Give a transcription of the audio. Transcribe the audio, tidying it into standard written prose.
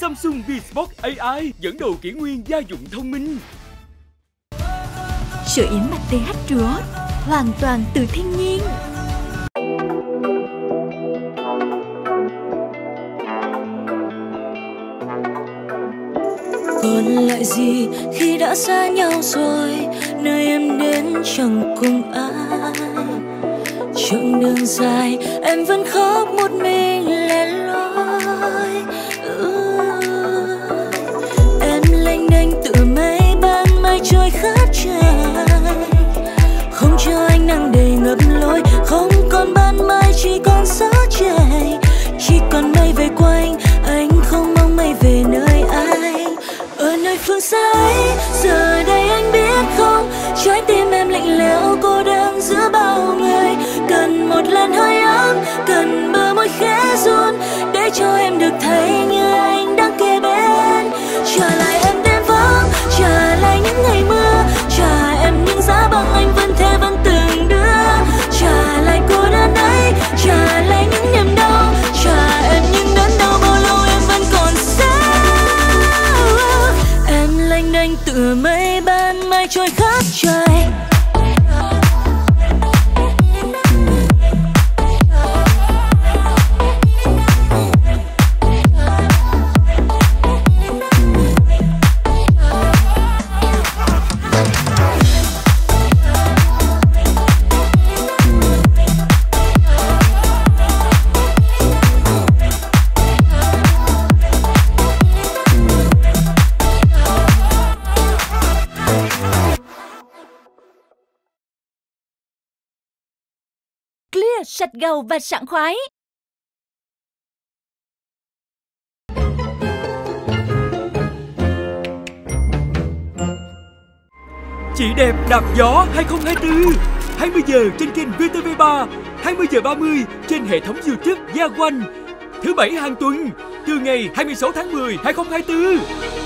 Samsung Vsmart AI dẫn đầu kỷ nguyên gia dụng thông minh. Sữa yến mạch TH Reward hoàn toàn từ thiên nhiên. Còn lại gì khi đã xa nhau rồi, nơi em đến chẳng cùng ai. Chặng đường dài em vẫn khóc một mình lẻ loi. Em lênh đênh tự mấy ban mai trôi khát trời, không cho ánh nắng đầy ngập lối, không còn ban mai chỉ còn gió trời, chỉ còn mây về quanh. Anh không mong mây về nơi anh, ở nơi phương xa ấy. Giờ đây anh biết không, trái tim em lạnh lẽo cô đơn giữa bao người. Cần một làn hơi ấm, cần bờ môi khẽ run để cho em được thấy như anh đang kề bên. Trả lại em đêm vắng, trả lại những ngày mưa, trả em những giá băng anh vẫn thế vẫn từng đưa. Trả lại cô đơn ấy, trả lại những niềm đau, trả em những đớn đau bao lâu em vẫn còn sao. Em lênh đênh từ mây ban mai trôi khát trời. Sạch gầu và sảng khoái. Chị Đẹp Đạp Gió 2024, 20 giờ trên kênh VTV3, 20 giờ 30 trên hệ thống YouTube Gia Quan, thứ Bảy hàng tuần từ ngày 26 tháng 10, 2024.